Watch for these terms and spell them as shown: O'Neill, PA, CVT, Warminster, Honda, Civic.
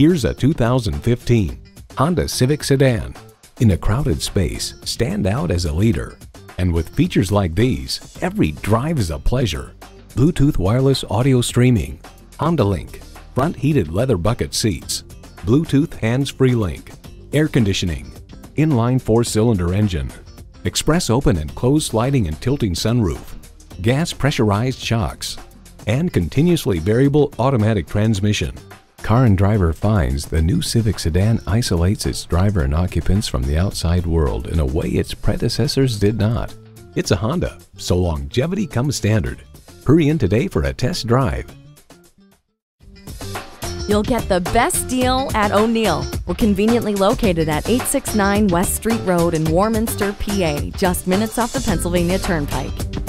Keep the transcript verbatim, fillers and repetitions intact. Here's a two thousand fifteen Honda Civic sedan. In a crowded space, stand out as a leader. And with features like these, every drive is a pleasure. Bluetooth wireless audio streaming, Honda Link, front heated leather bucket seats, Bluetooth hands-free link, air conditioning, inline four-cylinder engine, express open and closed sliding and tilting sunroof, gas pressurized shocks, and continuously variable automatic transmission. Car and Driver finds the new Civic sedan isolates its driver and occupants from the outside world in a way its predecessors did not. It's a Honda, so longevity comes standard. Hurry in today for a test drive. You'll get the best deal at O'Neill. We're conveniently located at eight six nine West Street Road in Warminster, P A, just minutes off the Pennsylvania Turnpike.